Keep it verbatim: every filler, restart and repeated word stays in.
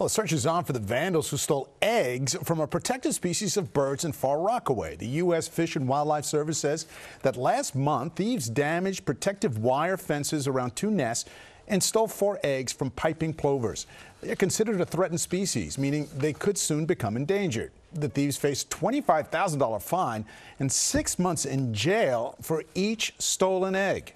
Well, the search is on for the vandals who stole eggs from a protected species of birds in Far Rockaway. The U S Fish and Wildlife Service says that last month, thieves damaged protective wire fences around two nests and stole four eggs from piping plovers. They are considered a threatened species, meaning they could soon become endangered. The thieves face a twenty-five thousand dollar fine and six months in jail for each stolen egg.